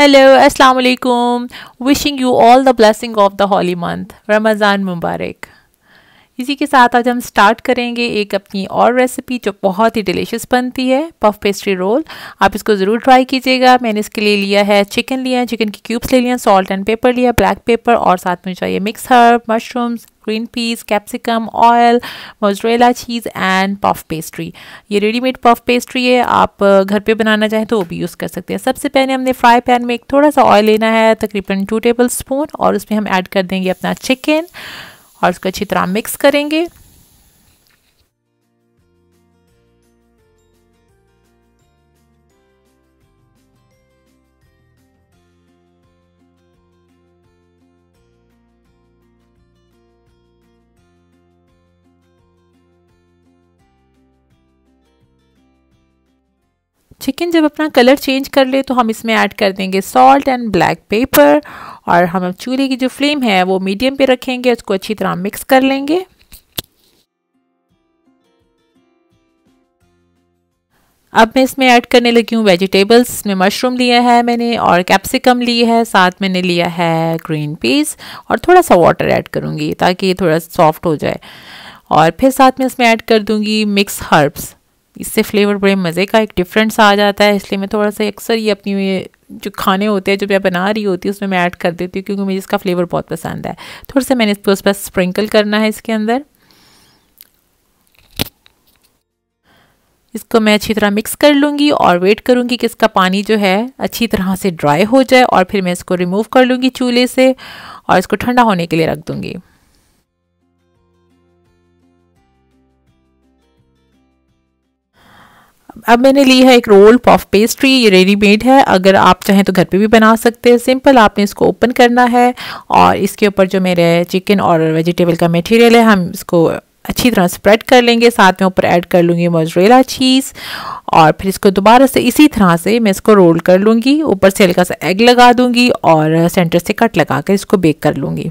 Hello अस्सलाम वालेकुम, wishing you all the blessing of the holy month, Ramzan मुबारक। इसी के साथ आज हम स्टार्ट करेंगे एक अपनी और रेसिपी जो बहुत ही डिलीशियस बनती है, पफ पेस्ट्री रोल। आप इसको ज़रूर ट्राई कीजिएगा। मैंने इसके लिए लिया है चिकन, के क्यूब्स ले लिया, सॉल्ट एंड पेपर लिया, ब्लैक पेपर, और साथ में चाहिए mix herb, mushrooms, green peas, capsicum, oil, mozzarella cheese and puff pastry. ये रेडीमेड पफ पेस्ट्री है, आप घर पे बनाना चाहें तो वो भी यूज़ कर सकते हैं। सबसे पहले हमने फ्राई पैन में एक थोड़ा सा ऑयल लेना है, तकरीबन 2 टेबल स्पून, और उसमें हम ऐड कर देंगे अपना चिकन और उसको अच्छी तरह मिक्स करेंगे। चिकन जब अपना कलर चेंज कर ले तो हम इसमें ऐड कर देंगे सॉल्ट एंड ब्लैक पेपर, और हम चूल्हे की जो फ्लेम है वो मीडियम पे रखेंगे, उसको अच्छी तरह मिक्स कर लेंगे। अब मैं इसमें ऐड करने लगी हूँ वेजिटेबल्स में, मशरूम लिया है मैंने और कैप्सिकम ली है, साथ मैंने लिया है ग्रीन पीस, और थोड़ा सा वाटर ऐड करूँगी ताकि ये थोड़ा सॉफ्ट हो जाए, और फिर साथ में इसमें ऐड कर दूँगी मिक्स हर्ब्स। इससे फ्लेवर बड़े मज़े का एक डिफरेंस आ जाता है, इसलिए मैं थोड़ा सा अक्सर ये अपनी जो खाने होते हैं जो मैं बना रही होती है उसमें मैं ऐड कर देती हूँ, क्योंकि मुझे इसका फ्लेवर बहुत पसंद है। थोड़ा सा मैंने इसको उस पर स्प्रिंकल करना है इसके अंदर। इसको मैं अच्छी तरह मिक्स कर लूँगी और वेट करूँगी कि इसका पानी जो है अच्छी तरह से ड्राई हो जाए, और फिर मैं इसको रिमूव कर लूँगी चूल्हे से और इसको ठंडा होने के लिए रख दूँगी। अब मैंने ली है एक रोल पफ पेस्ट्री, ये रेडीमेड है, अगर आप चाहें तो घर पे भी बना सकते हैं। सिंपल आपने इसको ओपन करना है और इसके ऊपर जो मेरे चिकन और वेजिटेबल का मटेरियल है हम इसको अच्छी तरह स्प्रेड कर लेंगे। साथ में ऊपर ऐड कर लूँगी मोज़रेला चीज़, और फिर इसको दोबारा से इसी तरह से मैं इसको रोल कर लूँगी। ऊपर से हल्का सा एग लगा दूँगी और सेंटर से कट लगा कर इसको बेक कर लूँगी।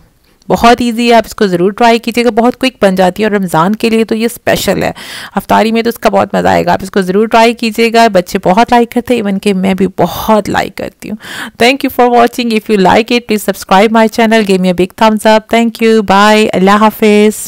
बहुत ईजी है, आप इसको ज़रूर ट्राई कीजिएगा, बहुत क्विक बन जाती है और रमज़ान के लिए तो ये स्पेशल है। अफ्तारी में तो इसका बहुत मज़ा आएगा, आप इसको ज़रूर ट्राई कीजिएगा। बच्चे बहुत लाइक करते हैं, इवन कि मैं भी बहुत लाइक करती हूँ। Thank you for watching. If you like it please subscribe my channel, give me a big thumbs up. Thank you, bye, अल्लाह हाफिज़।